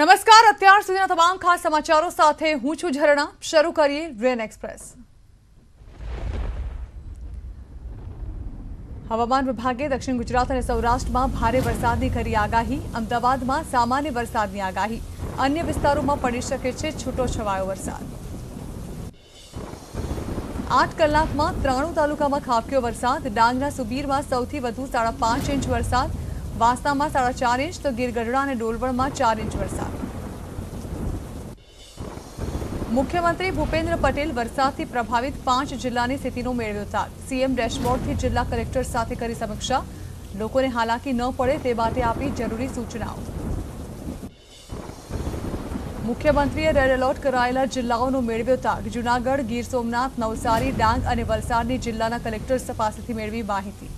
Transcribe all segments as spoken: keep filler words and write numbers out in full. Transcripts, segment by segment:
नमस्कार અત્યાર સુધીના તમામ ખાસ સમાચારો સાથે હું છું ઝરણા શરૂ કરીએ રેન એક્સપ્રેસ હવામાન વિભાગે દક્ષિણ ગુજરાત અને સૌરાષ્ટ્રમાં ભારે વરસાદની કરી આગાહી અમદાવાદમાં સામાન્ય વરસાદની આગાહી અન્ય વિસ્તારોમાં પડી શકે છે છૂટોછવાયો વરસાદ આઠ કલાકમાં ત્રાણુ તાલુકામાં ખાબક્યો વરસાદ ડાંગના સુબીરમાં સૌથી વધુ સાડા પાંચ ઇંચ વરસાદ वास्ता में साढ़ा चार इंच तो गीर गढ़डा और डोलवण में चार इंच वरसाद मुख्यमंत्री भूपेन्द्र पटेल वरसाद प्रभावित पांच जिल्लानी स्थितिनो मेळव्यो ताक सीएम डेशबोर्ड जिला कलेक्टर साथे करी समीक्षा लोगों ने हालाकी न पड़े ते बाते आपी जरूरी सूचनाओं मुख्यमंत्रीए रेड एलर्ट करायेला जिल्लाओनो मेळव्यो ताक जूनागढ़ गीर सोमनाथ नवसारी डांग और वलसाडनी जिल्लाना कलेक्टर्स पासेथी मेळवी माहिती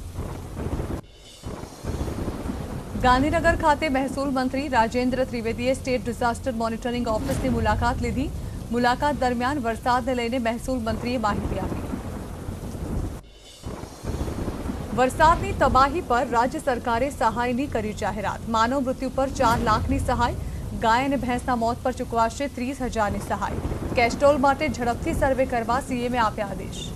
गांधीनगर खाते महसूल मंत्री राजेन्द्र त्रिवेदीए स्टेट डिजास्टर मॉनिटरिंग ऑफिस की मुलाकात लीधी मुलाकात दरमियान वरसाद ने लईने महसूल मंत्रीए माहिती आपी वरसादनी तबाही पर राज्य सरकारे सहायनी करी जाहेरात मानव मृत्यु पर चार लाखनी सहाय गाय अने भैंसना मौत पर चूकवाशे तीस हजारनी सहाय केस्ट्रोल माटे झड़पथी सर्वे करवा सीएमए आप्या आदेश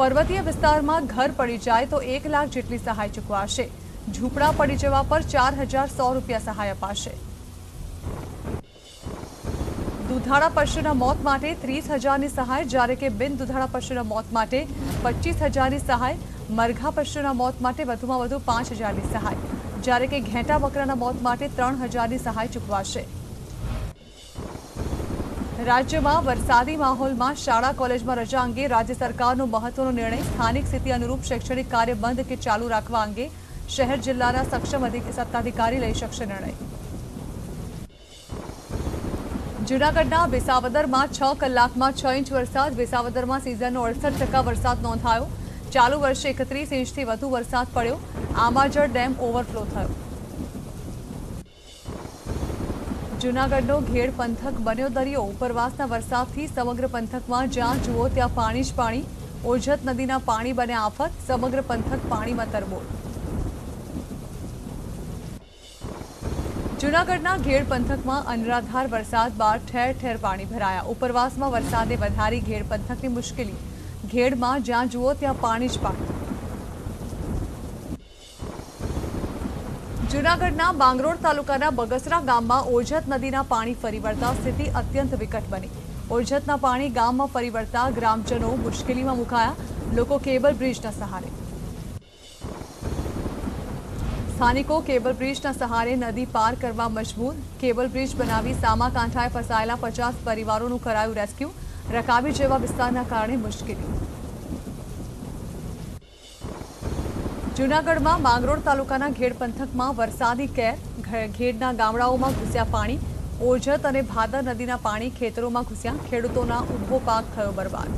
पर्वतीय विस्तार में घर पड़ी जाए तो एक लाख जेटली सहाय चूकवाशे झूपड़ा पड़ी जवा पर चार हजार सौ रूपिया सहाय अपाशे दुधाड़ा पशुना मौत माटे तीस हजारनी सहाय जारे के बिन दुधाड़ा पशुना मौत माटे पच्चीस हजारनी सहाय मरघा पशुना मौत माटे वधुमां वधु पांच हजारनी सहाय जारे के घेंटा बकराना मौत माटे त्रण हजारनी सहाय चूकवाशे राज्य में वरसादी माहौल में शाला कॉलेज में रजा अंगे राज्य सरकार महत्वनो निर्णय स्थानिक स्थिति अनुरूप शैक्षणिक कार्य बंद के चालू राखवा अंगे शहर जिला सक्षम सत्ताधिकारी लई शकशे निर्णय जूनागढ़ विसावदर में छ कलाक में छ इंच वरसाद विसावदर में सीजन अड़सठ टका वरसाद नोंधायो चालू वर्षे एकत्रीस इंच वधु वरसाद पड्यो आमाजर डेम ओवरफ्लो थयो जूनागढ़ घेड़ पंथक बन्यो दरियो उपरवासना वरसादथी समग्र पंथक में ज्यां जुओ त्यां पाणी ज पाणी ओझत नदीना पाणी बन्या आफत समग्र पंथक पाणी में तरबोल जूनागढ़ घेड़ पंथक में अनराधार वरसाद बाद ठेर ठेर पाणी भराया उपरवास में वरसादे वधारी घेड़ पंथक की मुश्किली घेड़ में ज्यां जुओ त्यां पाणी ज पाणी जूनागढ़ बांगरोड तालुकाना बगसरा गाम में ओझत नदीना पाणी फरी वळता स्थिति अत्यंत विकट बनी ओझतना पाणी गाम में फरी वळता ग्रामजनों मुश्किल में मुकाया लोको केबल ब्रिजना सहारे स्थानिको केबल ब्रिजना सहारे नदी पार करवा मजबूर केबल ब्रिज बनावी सामा कांठाए फसायेला पचास परिवारों करायु रेस्क्यू रकाबी जेवा विस्तारना कारणे मुश्किली जूनागढ़ में मांगरोड तालुकाना घेड़ पंथक में वरसादी केर घेड़ना गामडाओं में घुस्या पाणी ओझत और भादर नदीना पाणी खेतरों में घुस्या खेडूतोना ऊभो पाक थयो बरबाद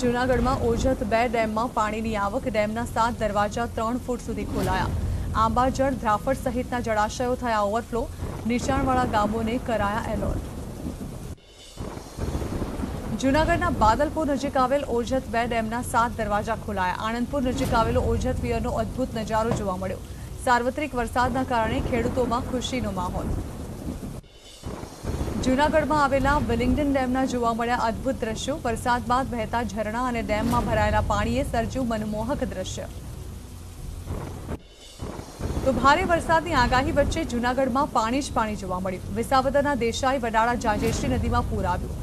जूनागढ़ में ओझत बे डेम में पाणीनी आवक डेमना सात दरवाजा त्रण फूट सुधी खोलाया आंबाजड़ द्राफड़ सहितना जलाशयों थया ओवरफ्लो नीचाणवाळा गामोने कराया एलर्ट जूनागढ़ बादलपुर नजीक आवेल ओझत बे डेमना सात दरवाजा खोलाया आनंदपुर नजीक आवेलो ओझत वियरनो अद्भुत नजारो जोवा मळ्यो सार्वत्रिक वरसादना कारणे खेडूतोमां खुशीनो माहोल जूनागढ़मां आवेला वेलिंगटन डेमना जोवा मळ्या अद्भुत दृश्यो वरसाद बाद वहेता झरणा अने डेममां भरायेला पाणीए सर्ज्यु मनमोहक दृश्य तो भारे वरसादनी आगाही वच्चे जूनागढ़मां पाणी ज पाणी जोवा मळ्यु विसावदरना देशाई वडाळा जाजेश्री नदीमां पूर आव्यु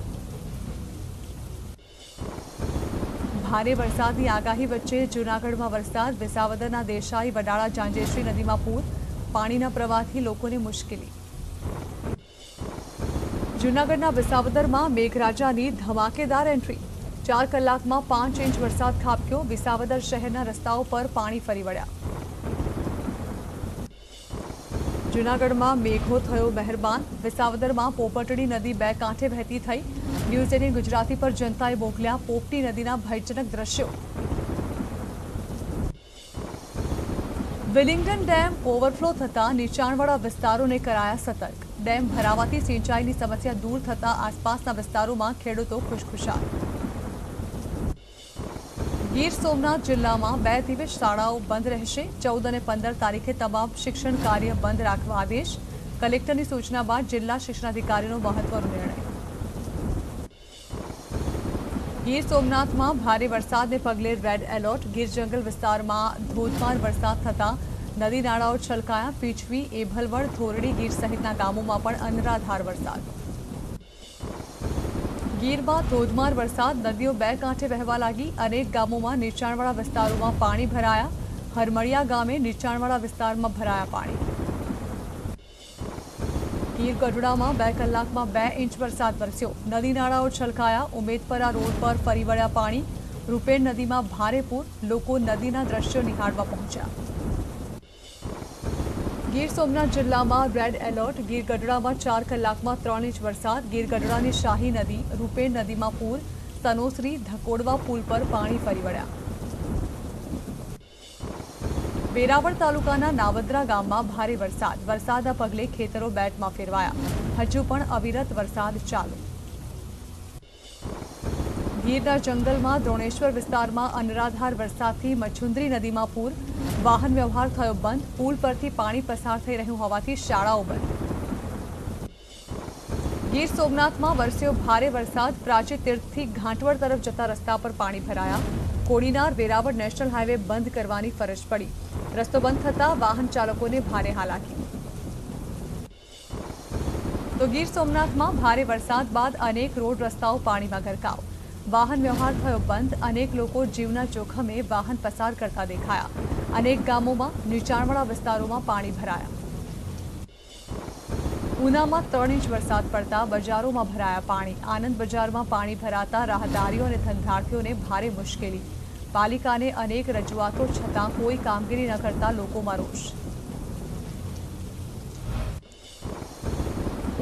भारे वरसादनी आगाही वच्चे जूनागढ़ में वरसाद विसावदरना देशाई वडाळा जांजेश्री नदी में पूर पाणीना प्रवाहथी लोकोने मुश्किली जूनागढ़ विसावदर में मेघराजानी धमाकेदार एंट्री चार कलाक में पांच इंच वरसाद खाबक्यो विसावदर शहरना रस्ताओं पर पाणी फरी वळ्या जूनागढ़ में मेघो थयो मेहरबान विसावदर में पोपटड़ी नदी बे कांठे वहती थई न्यूज़ अठारह गुजराती पर जनताए मोकल्या पोपटी नदीना भयजनक दृश्यों वेलिंगटन डेम ओवरफ्लो थता नीचाणवाड़ा विस्तारों ने कराया सतर्क डेम भरावाथी सिंचाई की समस्या दूर थता आसपासना विस्तारों में खेडूतो खुशखुशाल ગીર સોમનાથ જિલ્લામાં બે દિવસ શાળાઓ બંધ રહેશે। ચૌદ અને પંદર તારીખે તમામ શિક્ષણ કાર્ય બંધ રાખવા આદેશ। કલેક્ટરની સૂચના બાદ જિલ્લા શિક્ષણાધિકારીનો મહત્વનો નિર્ણય। ગીર સોમનાથમાં ભારે વરસાદને પગલે રેડ એલર્ટ। ગીર જંગલ વિસ્તારમાં ધોધમાર વરસાદ થતાં નદી નાળાઓ છલકાયા। પીછવી, એભલવડ, ધોરડી, ગીર સહિતના ગામોમાં પણ અનરાધાર વરસાદ। गीर में धोधमार वरसाद, नदियों बे कांठे वहवा लगी। अनेक गामों में नीचाणवाड़ा विस्तारों में पानी भराया। हरमड़िया गामे नीचाणवाड़ा विस्तार में भराया पानी। गीर गढ़डा में बे कलाक में बे इंच वरसाद वरस्यो। नदी नाळाओ छलकाया। उम्मेदपरा रोड पर फरी वळ्या पाणी। रूपेण नदी में भारे पूर। लोको नदीना दृश्यो निहाळवा पहोंच्या। गीर सोमनाथ जिल्ला में रेड एलर्ट। गीर गढ़डा में चार कलाक में त्रण इंच वरसाद। गीर गढ़डा की शाही नदी, रूपेण नदी में पूर। तनोसरी धकोड़वा पुल पर पानी फरी वळ्या। वेरावळ तालुकाना नावद्रा गाम में भारे वरसाद। वरसादना पगले खेतरो बेट में फेरवाया। हजू पण अविरत वरसाद चालू। गीरना जंगल में द्रोणेश्वर विस्तार में अनराधार वरसादथी मछुंद्री नदी में पूर। वाहन व्यवहार थयो बंद। पुल परथी पाणी पसार थई रह्युं होवाथी शाळाओ बंद। गीर सोमनाथ में वरस्यो भारे वरसाद। प्राची तीर्थथी घाटवड़ तरफ जता रस्ता पर पाणी भराया। कोडीनार वेरावळ नेशनल हाईवे बंद करवानी फरज पड़ी। रस्तो बंद थता वाहन चालकोने भारे हालाकी। तो गीर सोमनाथ में भारे वरसाद बाद अनेक रोड रस्ताओ पाणी में गरकाव। वाहन व्यवहार थयो बंद। अनेक लोको जीवना जोखमे वाहन पसार करता देखाया। अनेक गामों में नीचाणवाड़ा विस्तारों में पानी भराया। ऊना में त्रण इंच वरसाद पड़ता बजारों में भराया पानी। आनंद बजार में पानी भराता राहदारीओ और धंधार्थीओ ने भारे मुश्केली। पालिका ने अनेक रजूआतों छतां कोई कामगीरी न करता लोको में रोष।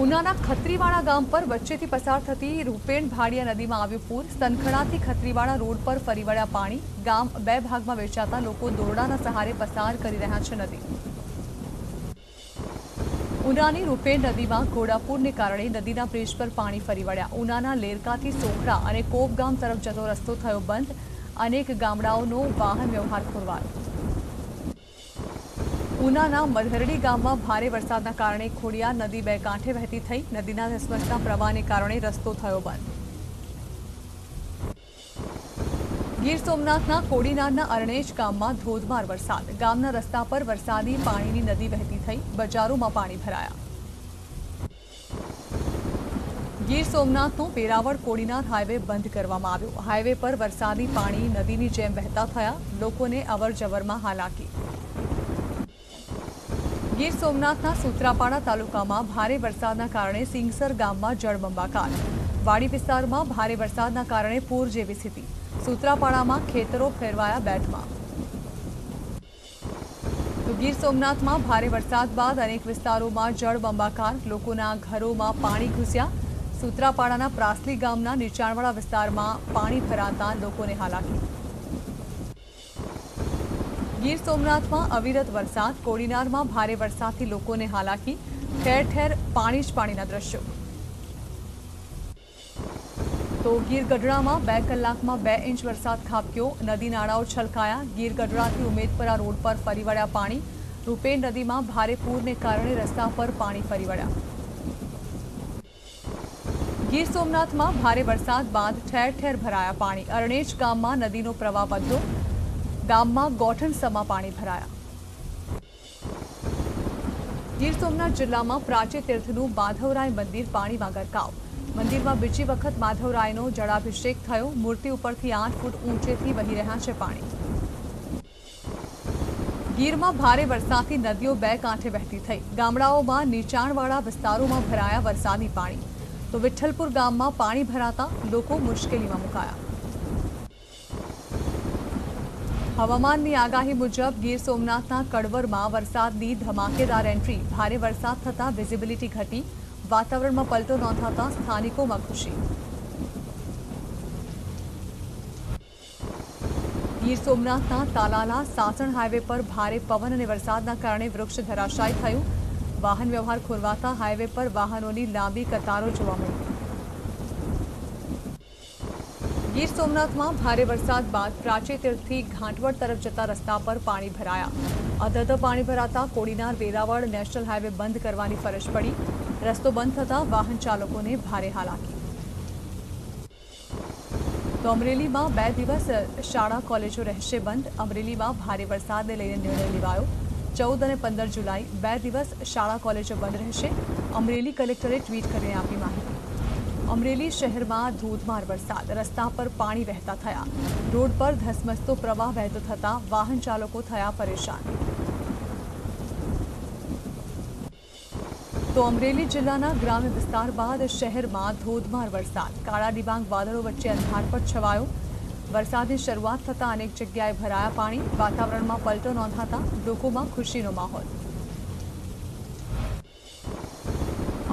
ऊना खत्रीवाड़ा गाम पर वच्चे थी पसार थती रूपेण भाड़िया नदी में आव्युं पूर। सनखणाथी खत्रीवाड़ा रोड पर फरी वळ्या पाणी। गाम बे भाग में वेचाता लोको दोरडाना सहारे पसार करी रह्या छे नदी। ऊनानी रूपेण नदी में घोड़ापूर ने कारण नदीना ब्रिज पर पाणी फरी वळ्या। ऊनाना लेरकाथी सोखड़ा अने कोप गाम तरफ जतो रस्तो थयो बंद। अनेक गामडाओनो वाहन व्यवहार खोरवायो। ऊना मधरडी गाम में भारे वरसाद कारण खोड़िया नदी बे कांठे वहती थई। नदी धसमसता प्रवाह ने कारण रस्तो थयो बंद। गीर सोमनाथना कोडीनारना अरणेज गाम में धोधमार वरसाद। गामना रस्ता पर वरसादी पानी की नदी वहती थई। बजारों में पानी भराया। गीर सोमनाथनो वेरावळ कोडीनार हाईवे बंद करवामां आव्यो। हाईवे पर वरसादी पानी नदी की जेम वहता थया। लोकोने अवर जवर में हालाकी। गीर सोमनाथना सूत्रापाड़ा तालुका में भारे वरसादना कारणे सिंगसर गाम में जळबंबाकार। वाड़ी विस्तार में भारे वरसादना कारणे पूर जेवी स्थिति। सूत्रापाड़ा में खेतरो फेरवाया बेट में। तो गीर सोमनाथ में भारे वरसाद बाद अनेक विस्तारों में जळबंबाकार। लोकोना घरों में पाणी घुस्या। सूत्रापाड़ाना प्रासली गामना नीचाणवाड़ा विस्तार में पाणी भराता लोकोने हालाकी। गीर सोमनाथ में अविरत वरसाद। कोडीनार में भारे वरसाद थी लोगों ने हालाकी। ठेर ठेर पानी ज पानी ना दृश्यों। तो गीर गढ़डा में बे कलाक में बे इंच वरसाद खाबक्यो। नदी नाळाओ छलकाया। गीर गढ़डा थी उम्मेदपरा रोड पर फरी वळ्या पाणी। रूपेण नदी में भारे पूर ने कारण रस्ता पर पानी फरी वळ्या। गीर सोमनाथ में भारे वरसाद बाद ठेर ठेर भराया पाणी। अरणेज गाम में नदी नो प्रवाह वध्यो। गाम में गोठन समा पानी भराया। गीर सोमनाथ जिल्ला में प्राची तीर्थनु माधवराय मंदिर पानी में गरकाव। मंदिर में बीजी वखत माधवराय नो जलाभिषेक थयो। मूर्ति उपरथी आठ फूट ऊंचे थी वही रह्या छे पाणी। गीर में भारे वरसादथी नदीओ बे कांठे वहती थई। गामडाओं में नीचाणवाड़ा विस्तारों में भराया वरसादी पाणी। तो विठ्ठलपुर गाम में पाणी भराता लोको मुश्केली में मुकाया। हवामाननी आगाही मुजब गीर सोमनाथना कड़वरमां वरसादनी धमाकेदार एंट्री। भारे वरसाद थता विजिबिलिटी घटी। वातावरणमां पलटो नोंधाता स्थानिकोमां खुशी। गीर सोमनाथना तालाला सासण हाईवे पर भारे पवन अने वरसादना कारणे वृक्ष धराशायी थयुं। वाहन व्यवहार खोरवाता हाईवे पर वाहनोनी लांबी कतारो जोवा मळी। ગીર સોમનાથમાં ભારે વરસાદ બાદ પ્રાચી તીર્થથી ઘાંટવડ તરફ જતા રસ્તા પર પાણી ભરાયા। અધધ પાણી ભરાતા કોડીનાર વેરાવળ નેશનલ હાઈવે બંધ કરવાની ફરજ પડી। રસ્તો બંધ થતા વાહન ચાલકોને ભારે હાલાકી। અમરેલીમાં બે દિવસ શાળા કોલેજો રહેશે બંધ। અમરેલીમાં ભારે વરસાદને લઈને નિર્ણય લેવાયો। ચૌદ અને પંદર જુલાઈ બે દિવસ શાળા કોલેજો બંધ રહેશે। અમરેલી કલેક્ટરે ટ્વીટ કરીને આપી માહિતી। अमरेली शहर में धोधमार वरसाद, रस्ता पर पानी वहता थया, रोड पर धसमसतो प्रवाह वहतो थता वाहन चालको थया परेशान। तो अमरेली जिल्लाना ग्राम्य विस्तार बाद शहर में धोधमार वरसाद, काळा डिबांग वादळो वच्चे अंधारपट छवायो। वरसादनी शरूआत थता अनेक जग्याए भराया पाणी, वातावरण में पलटो नोंधाता लोकोमां खुशीनो माहोल।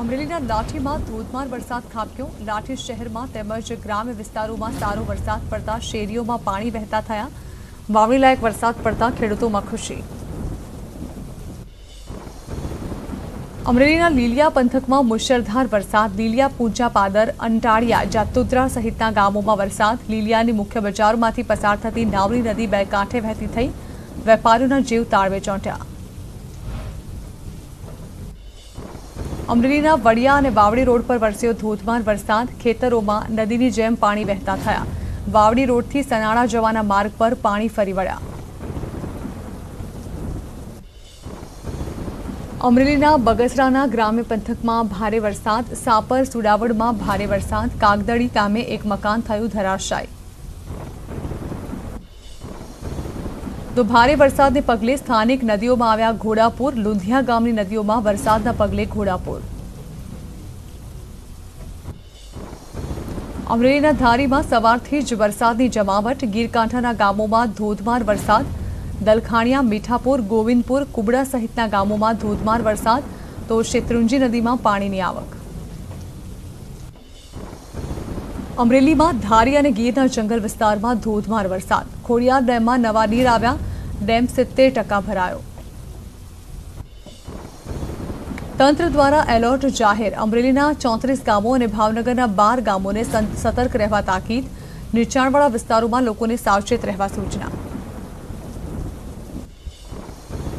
अमरेलीना लाठी में धोधमार वरसाद खाबक्यो। लाठी शहर में तेमज ग्राम्य विस्तारों में सारो वरसाद पड़ता शेरीओं में पाणी वहता थया। वावणी लायक वरसाद पड़ता खेडूतों में खुशी। अमरेलीना लीलिया पंथक में मुशळधार वरसाद। लीलिया, पूंजा पादर, अंटाळिया, जातोद्रा सहितना गामों में वरसाद। लीलियानी मुख्य बजार में पसार थती नावली नदी बे कांठे वहती थई। वेपारीओना जीव ताळवे चोंट्या। अमरेलीना वड़िया और वावड़ी रोड पर वरस्यो धोधमार वरसाद। खेतरों में नदी की जेम पाणी वहता थया। वावड़ी रोड थी सनाड़ा जवाना मार्ग पर पाणी फरी वळ्या। अमरेलीना बगसराना ग्राम्य पंथक में भारे वरसाद। सापर सुडावड़ में भारे वरसाद। कागदड़ी गामे एक मकान थयुं धराशायी। तो भारे वरसादने पगले स्थानिक नदीओं में आव्या घोड़ापूर। लुंधिया गामनी नदीओं में वरसादना पगले घोड़ापूर। अमरेलीना धारी में सवारथी ज वरसादनी जमावट। गीरकांठाना गामों में धोधमार वरसाद। दलखाणिया, मीठापुर, गोविंदपुर, कुबड़ा सहितना गामों में धोधमार वरसाद। तो शेत्रुंजी नदी में पाणीनी आवक। अमरेली में धारी और गीरना जंगल विस्तार में धोधमार वरसाद। खोड़ियार डेम में नवा नीर आव्या। डेम सित्तेर टका भरायो। तंत्र द्वारा एलर्ट जाहिर। अमरेलीना चौंतरीस गामों और भावनगरना बार गामों ने सतर्क रहवा ताकीद। नीचाणवाड़ा विस्तारों में लोगों ने सावचेत रहवा सूचना।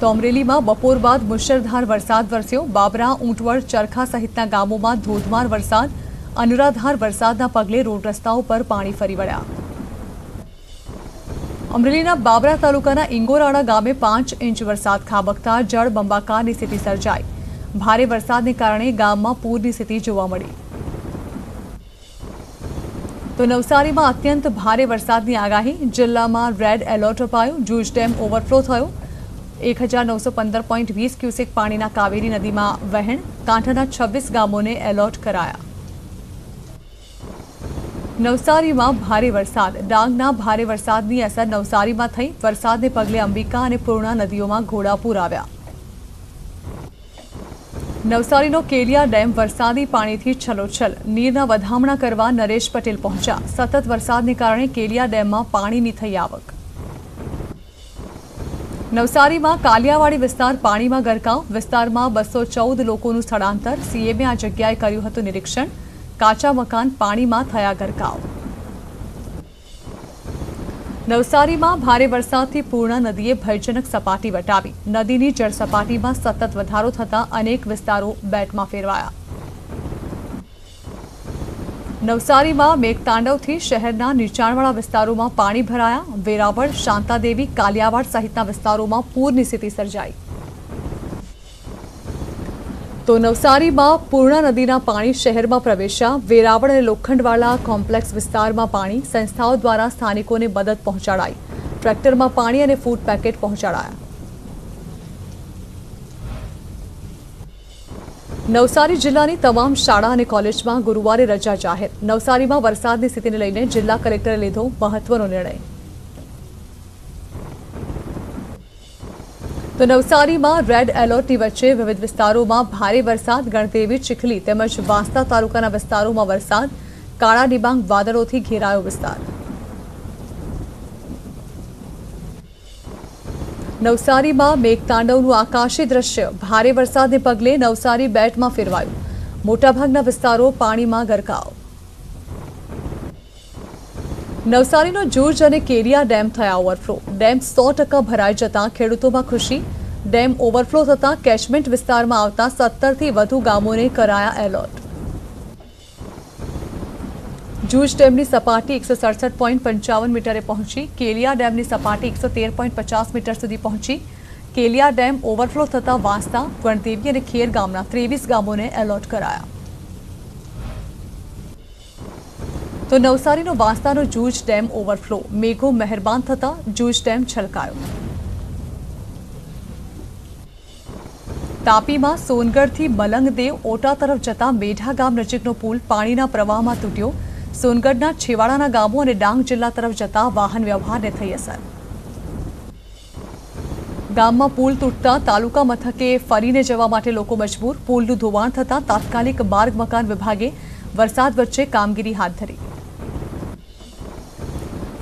तो अमरेली में बपोर बाद मुशळधार वरसाद वरस्यो। बाबरा, ऊंटवड़, चरखा सहितना गामों में धोधमार वरसाद। अनुराधार वरसादना पगले रोड रस्ताओं पर पाणी फरी वळ्या। अमरेलीना बाबरा तालुकाना इंगोराड़ा गामे पांच इंच वरसाद खाबकता जळबंबाकारनी स्थिति सर्जाई। भारे वरसादने कारणे गाममां पूरनी स्थिति जोवा मळी। तो नवसारीमां अत्यंत भारे वरसादनी आगाही। जिल्लामां रेड एलर्ट अपायो। जूज डेम ओवरफ्लो थयो। एक हज़ार नौ सौ पंदर पॉइंट वीस क्यूसेक पाणीना कावेरी नदीमां वहेण। कांठाना छब्बीस गामोने एलर्ट कराया। नवसारी में भारे वरसाद। डांगना भारे वरसादनी असर नवसारी में थई। वरसादने पगले अंबिका और पूर्णा नदीओं में घोड़ापूर आव्या। नवसारीनो केलिया डेम वरसादी पाणीथी छलोछल। नीरना वधामणा करवा नरेश पटेल पहुंचा। सतत वरसादने कारणे केलिया डेम में पाणीनी थई आवक। नवसारी में कालियावाड़ी विस्तार पाणी में गरकाव। विस्तार में बसो चौदह लोकोनु स्थळांतर। सीएमे आ जग्याए कर्युं हतुं निरीक्षण। काचा मकान पाणी में थया गरकाव। नवसारी में भारे वरसाद थी पूर्णा नदीए भयजनक सपाटी वटावी। नदी की जलसपाटी में सतत वधारो थता अनेक विस्तारों बेट में फेरवाया। नवसारी में मेघतांडव थी शहरना नीचाणवाड़ा विस्तारों में पाणी भराया। वेरावळ, शांतादेवी, कालियावाड़ सहितना विस्तारों में पूरनी स्थिति सर्जाई। तो नवसारी में पूर्णा नदी पाणी शहर में प्रवेशा। वेरावळ और लोखंडवाला कॉम्प्लेक्स विस्तार में पाणी। संस्थाओं द्वारा स्थानिकों ने मदद पहुंचाड़ाई। ट्रेक्टर में पाणी और फूड पैकेट पहुंचाड़ाया। नवसारी जिला की तमाम शाला और कॉलेज में गुरुवार रजा जाहिर। नवसारी में वरसाद की स्थिति ने लईने जिला कलेक्टरे लीधो महत्वनो निर्णय। तो नवसारी में रेड एलर्ट वच्चे विविध विस्तारों में भारे वरसाद। गणदेवी, चिखली तेमज वांसदा तालुकाना विस्तारों में वरसाद। काळा डिबांग वादळोथी घेरायो विस्तार। नवसारी में मेघतांडवनुं आकाशी दृश्य। भारे वरसादने पगले नवसारी बेट में फेरवायुं। मोटाभागना विस्तारों पाणी में गरकाव। नवसारीનો જોર્જ અને કેરિયા ડેમ થયા ઓવરફ્લો। ડેમ સો ટકા ભરાઈ જતાં ખેડૂતોમાં ખુશી। ડેમ ઓવરફ્લો થતાં કેચમેન્ટ વિસ્તારમાં આવતા સત્તર થી વધુ ગામોને કરાયા એલર્ટ। જોર્જ ડેમની સપાટી એકસો સડસઠ પોઈન્ટ પંચાવન મીટરે પહોંચી। કેરિયા ડેમની સપાટી એકસો તેર પોઈન્ટ પચાસ મીટર સુધી પહોંચી। કેરિયા ડેમ ઓવરફ્લો થતાં વાંસદા, ગણદેવી અને ખેર ગામના ત્રેવીસ ગામોને એલર્ટ કરાયા। तो नवसारी नो वास्ता नो जूज डेम ओवरफ्लो। मेघो मेहरबान थता जूज डेम छलकायो। तापी में सोनगढ़ थी मलंगदेव ओटा तरफ जता मेढा गाम नजीकनो पुल पाणीना प्रवाहमां तूट्यो। सोनगढ़ना छेवाड़ाना गामों अने डांग जिल्ला तरफ जता वाहन व्यवहारने थई असर। गाममां पुल तूटता तालुका मथके फरीने जवा माटे लोको मजबूर। पुलनुं धोवाण थता तात्कालिक मार्ग मकान विभागे वरसाद वच्चे कामगीरी हाथ धरी।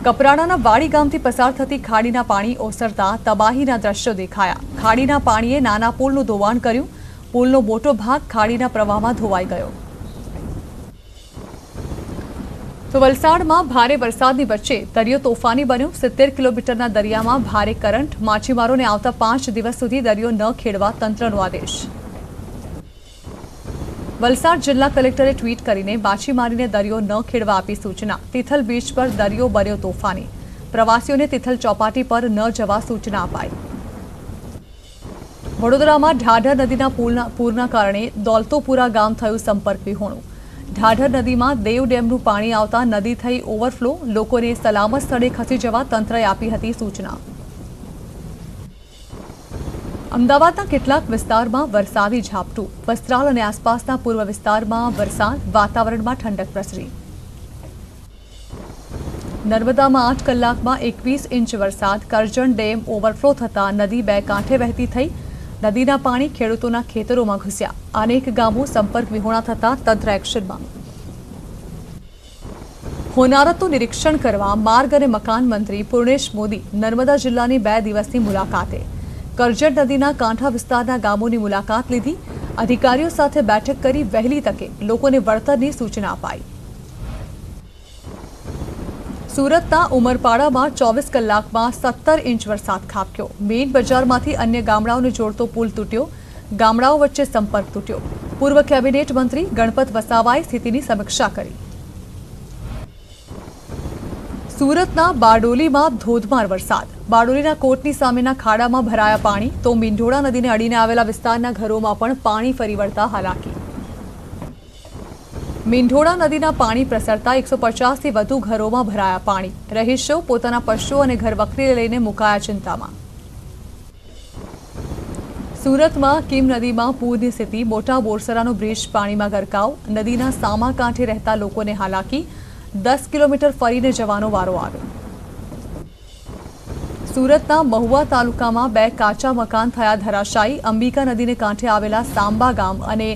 कपराणाना वाड़ी गामथी पसार थती खाड़ीना पाणी ओसरता तबाहीना दृश्यो देखाया। खाड़ीना पाणीए नाना पुलनुं धोवाण कर्युं। पुलनो मोटो भाग खाड़ीना प्रवाहमां धोवाई गयो। तो वलसाडमां भारे वरसादनी वच्चे दरियो तोफानी बन्यो। સિત્તેર કિલોમીટરના દરિયામાં ભારે કરંટ। માછીમારોને આવતા પાંચ દિવસ સુધી દરિયો ન ખેડવા તંત્રનો આદેશ। वलसाड जिला कलेक्टरे ट्वीट करीने माछीमारीने दरियो न खेडवा आपी सूचना। तिथल बीच पर दरियो बन्यो तोफानी। प्रवासीओने तिथल चौपाटी पर न जवा सूचना अपाई। वडोदरामां ढाढर नदीना पूरना कारणे दौलतोपुरा गाम थयुं संपर्क विहोणुं। ढाढर नदीमां देव डेमनुं पाणी आवता नदी थई ओवरफ्लो। लोकोने सलामत स्थळे खसी जवा तंत्रए आपी हती सूचना। अमदावादना केटलाक विस्तारमां वरसादी झापटुं। वस्त्राल अने आसपासना पूर्व विस्तारमां वरसाद। वातावरणमां ठंडक प्रसरी। नर्मदामां आठ कलाकमां એકવીસ इंच वरसाद। करजण डेम ओवरफ्लो थता नदी बे कांठे वहेती थई। नदीना पाणी खेडूतोना खेतरोमां घुस्या। अनेक गामो संपर्क विहोणा थता तंत्र एक्शनमां। होनारतनुं निरीक्षण करवा मार्ग अने मकान मंत्री पूर्णेश मोदी नर्मदा जिल्लानी બે દિવસની મુલાકાતે। करजण नदीना कांठा विस्तारना गामोनी मुलाकात लीधी। अधिकारीओ साथे बैठक करी वहेली तके लोकोने वर्तननी सूचना अपाई। सूरतना उमरपाड़ामां ચોવીસ कलाकमां સત્તર इंच वरसाद खाबक्यो। मेन बजारमांथी अन्य गामडाओने जोड़तो पुल तूट्यो। गामडाओ वच्चे संपर्क तूट्यो। पूर्व केबिनेट मंत्री गणपत वसावाए स्थितिनी समीक्षा करी। सूरतना बारडोली में धोधमार वरसाद। बारडोलीना कोटनी सामेना खाड़ा में भराया पाणी। तो मींढोड़ा नदी ने अड़ीने आवेला विस्तारना घरों में पण पाणी फरी वळता हालाकी। मींढोड़ा नदीना पाणी प्रसरता એકસો પચાસ थी वधु घरों में भराया पाणी। रहीशो पोताना पशुओं अने घरवखरीने लईने मुकाया चिंतामां। सूरत में किम नदी में पूरनी स्थिति। मोटा बोरसरानो ब्रिज पाणी में गरकाव। नदीना सामा कांठे रहता लोकोने हालाकी। દસ કિલોમીટર ફરીને જવાનો વારો આવ્યો। સુરતના મહુવા તાલુકામાં બે કાચા મકાન થયા ધરાશાયી। અંબિકા નદીને કાંઠે આવેલા સાંબા ગામ અને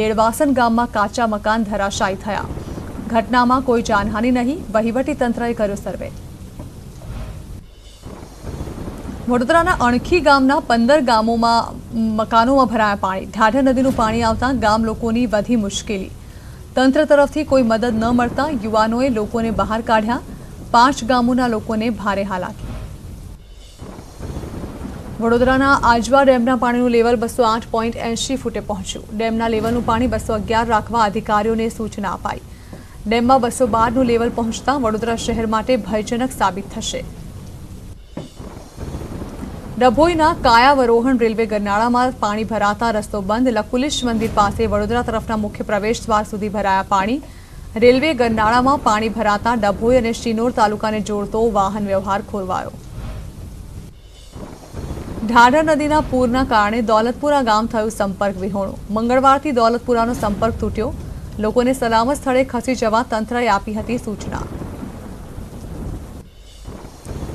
દેડવાસન ગામમાં કાચા મકાન ધરાશાયી થયા। ઘટનામાં કોઈ જાનહાની નહીં। વહીવટી તંત્રએ કર્યો સર્વે। વડોદરાના અણખી ગામના પંદર ગામોમાં મકાનોમાં ભરાયા પાણી। ઢાઢર નદીનું પાણી આવતા ગામ લોકોની વધી મુશ્કેલી। तंत्र तरफथी कोई मदद न मळता युवानोए लोकोने बहार काढ्या। पांच गामोना लोकोने भारे हालाकी। वडोदराना आजवा डेमना पाणीनुं लेवल बसो आठ पॉइंट ऐसी फूटे पहुंच्यु। डेमना लेवलनुं पाणी बसो अगियार राखवा अधिकारीओने सूचना अपाई। डेममां बसो बारनुं लेवल पहोंचता वडोदरा शहर माटे भयजनक साबित थशे। ડભોઈના કાયાવરોહણ રેલવે ગરનાળામાં પાણી ભરાતા રસ્તો બંધ। લકુલિશ મંદિર પાસે વડોદરા તરફના મુખ્ય પ્રવેશ દ્વાર સુધી ભરાયા પાણી। રેલવે ગરનાળામાં પાણી ભરાતા ડભોઈ અને શિનોર તાલુકાને જોડતો વાહન વ્યવહાર ખોરવાયો। ઢાઢર નદીના પૂરના કારણે દોલતપુરા ગામ થયું સંપર્ક વિહોણું। મંગળવારથી દોલતપુરાનો સંપર્ક તૂટ્યો। લોકોને સલામત સ્થળે ખસી જવા તંત્રએ આપી હતી સૂચના।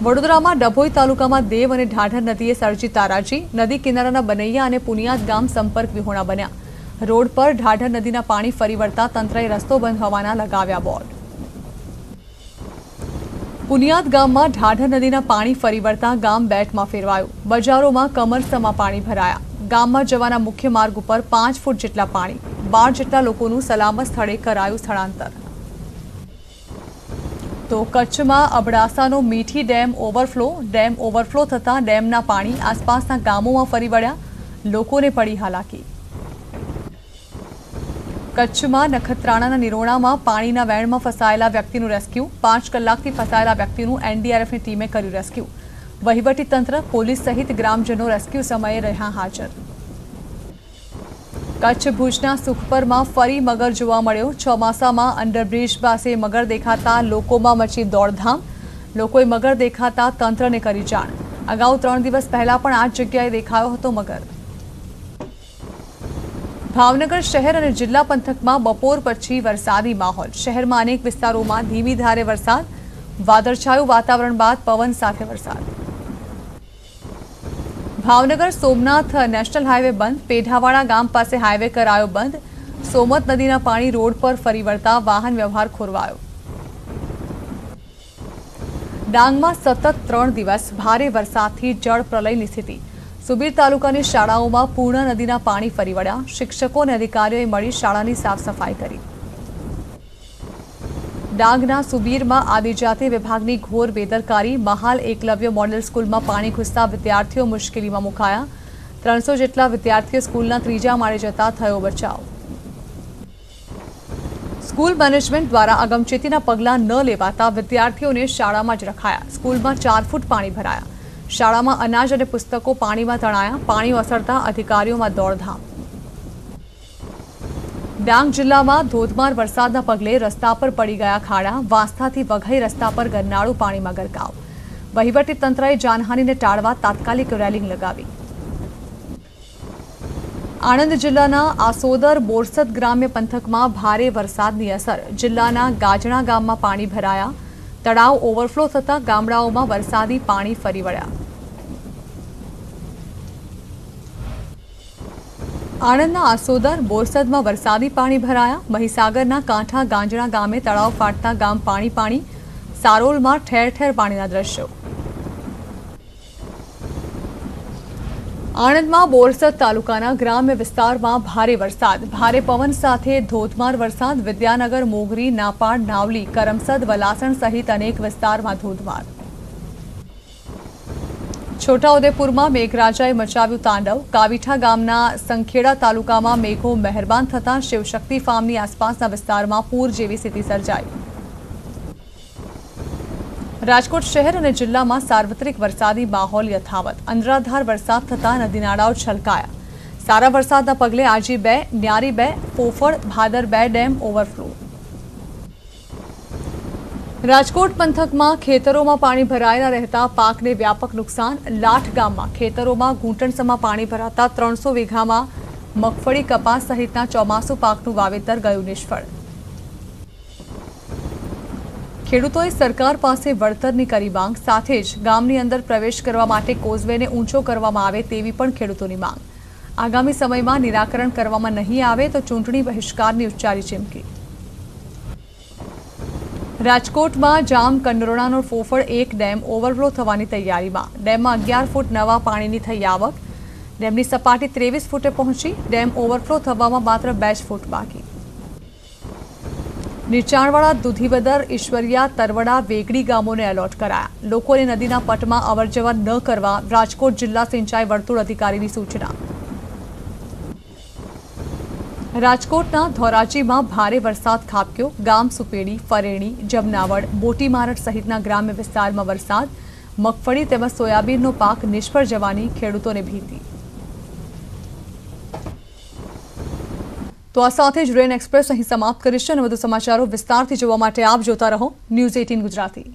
વડોદરામાં ડભોઈ તાલુકામાં દેવ અને ઢાઢર નદીએ સર્જી તારાજી। નદી કિનારાના બનૈયા અને પુનિયાદ ગામ સંપર્ક વિહોણા બન્યા। રોડ પર ઢાઢર નદીના પાણી ફરી વળતા તંત્રએ રસ્તો બંધ હોવાના લગાવ્યા બોર્ડ। પુનિયાદ ગામમાં ઢાઢર નદીના પાણી ફરી વળતા ગામ બેટમાં ફેરવાયું। બજારોમાં કમરસમાં પાણી ભરાયા। ગામમાં જવાના મુખ્ય માર્ગ ઉપર પાંચ ફૂટ જેટલા પાણી। બાર જેટલા લોકોનું સલામત સ્થળે કરાયું સ્થળાંતર। तो कच्छ में अबड़ासानो Mithi dam overflow dam overflow थता डेमना पाणी आसपासना गामों में फरी वळ्या, लोकोने पड़ी हालाकी। कच्छ में नखत्राणाना निरोणा में पाणीना वेण में फसायेला व्यक्तिनुं रेस्क्यू। पांच कलाकथी फसायेला व्यक्तिनुं एनडीआरएफनी टीमे कर्युं रेस्क्यू। वहीवटी तंत्र पोलीस सहित ग्रामजनों रेस्क्यू समये रह्या हाजर। कच्छ भुजना सुखपर में फरी मगर जोवा मळ्यो। चौमासा में अंडरब्रिज पासे मगर देखाता लोकोमां मची दौड़धाम। लोकोए मगर देखाता तंत्रने करी जाण। अगाऊ त्रण दिवस पहला पण आ जग्याए देखायो हतो मगर। भावनगर शहर और जिला पंथक में बपोर पछी वरसादी माहौल। शहर में अनेक विस्तारों में धीमी धारे वरसाद। वादळछायुं वातावरण बाद पवन साथे वरसाद। भावनगर सोमनाथ नेशनल हाईवे बंद। पेढावाड़ा गाम पास हाईवे करायो बंद। सोमत नदी ना पाणी रोड पर फरी वळता वाहन व्यवहार खोरवायो। डांग में सतत त्रण दिवस भारे वरसादथी जल प्रलयनी स्थिति। सुबीर तालुकानी शालाओं में पूर्णा नदी ना पाणी फरी वळ्या। शिक्षकों ने अधिकारीओए मळी शालानी साफ सफाई करी। डांगना सुबीर में आदिजाति विभाग की घोर बेदरकारी। महाल एकलव्य मॉडल स्कूल में पाणी घुसता विद्यार्थीओ मुश्किली में मुकाया। त्रणसो जेटला विद्यार्थीओ स्कूलना त्रीजा माळे जता थयो बचाव। स्कूल मैनेजमेंट द्वारा अगमचेतीना पगला न लेवाता विद्यार्थीओने शाळामां ज रखाया। स्कूल में चार फूट पाणी भराया। शाला में अनाज और पुस्तकों पानी में तणाया। पानी ओसरता अधिकारीओं में दौड़धाम। डांग जिला में धोधमार वरसाद पगले रस्ता पर पड़ी गया खाड़ा। वांसथा थी वघई रस्ता पर गरनाळू पानी में गरकाव। वहीवटी तंत्रए जानहानि ने टाळवा तात्कालिक रेलिंग लगावी। आणंद जिल्लाना आसोदर बोरसद ग्राम्य पंथक में भारे वरसादनी असर। जिल्लाना गाजना गाम में पाणी भराया। तड़ाव ओवरफ्लो थता गामडाओं में वरसादी पाणी फरी वळ्या। आणंदना आसोदर बोरसद में वरसादी पाणी भराया। महीसागरना कांठा गांजना गामे तड़ाव फाटता गाम पाणी पाणी। सारोल में ठेर ठेर पाणीना दृश्यों। आणंद में बोरसद तालुकाना ग्राम्य विस्तार में भारे वरसाद। भारे पवन साथे धोधमार वरसाद। विद्यानगर मोगरी नापाड़ नावली करमसद वलासण सहित अनेक विस्तार में धोधमार। छोटाउदेपुर में मेघराजाए मचाव्यु तांडव। कावीठा गामना संखेड़ा तालुका में मेघों मेहरबान थता शिवशक्ति फार्मनी आसपासना विस्तार में पूर जेवी स्थिति सर्जाई। राजकोट शहर और जिला में सार्वत्रिक वरसादी माहौल यथावत। अंदराधार वरसाद थता नदी नाळाओ छलकाया। सारा वरसादना पगले आजी बे न्यारी बे पोफळ भादर बे डेम ओवरफ्लो। राजकोट पंथक में खेतरों में पाणी भरायेला रहता पाक ने व्यापक नुकसान। लाठ गाम में खेतरों में घूंटणसमा पाणी भराता त्रणसो वीघा में मगफड़ी कपास सहितना चौमासु पाकनु वावेतर गयु निष्फळ। ખેડૂતોએ સરકાર પાસે વળતરની કરી માંગ સાથે જ ગામની અંદર પ્રવેશ કરવા માટે કોઝવેને ઊંચો કરવામાં આવે તેવી પણ ખેડૂતોની માંગ। આગામી સમયમાં નિરાકરણ કરવામાં નહીં આવે તો ચૂંટણી બહિષ્કારની ઉચ્ચારી ચીમકી। રાજકોટમાં જામ કંડરોણાનો ફોફળ એક ડેમ ઓવરફ્લો થવાની તૈયારીમાં। ડેમમાં અગિયાર ફૂટ નવા પાણીની થઈ આવક। ડેમની સપાટી ત્રેવીસ ફૂટે પહોંચી। ડેમ ઓવરફ્લો થવામાં માત્ર બે જ ફૂટ બાકી। નીચાણવાળા દુધીવદર ઈશ્વરિયા તરવડા વેગડી ગામોને એલર્ટ કરાયા। લોકોને નદીના પટમાં અવરજવર ન કરવા રાજકોટ જિલ્લા સિંચાઈ વર્તુળ અધિકારીની સૂચના। રાજકોટના ધોરાજીમાં ભારે વરસાદ ખાબક્યો। ગામ સુપેડી ફરેણી જમનાવડ મોટી મારટ સહિતના ગ્રામ્ય વિસ્તારમાં વરસાદ। મગફળી તેમજ સોયાબીનનો પાક નિષ્ફળ જવાની ખેડૂતોને ભીતિ। तो आ साथ ज रेन एक्सप्रेस अहीं समाप्त करीशे। अने वधु समाचारों विस्तारथी जोवा माटे आप जोता रहो न्यूज़ अठारह गुजराती।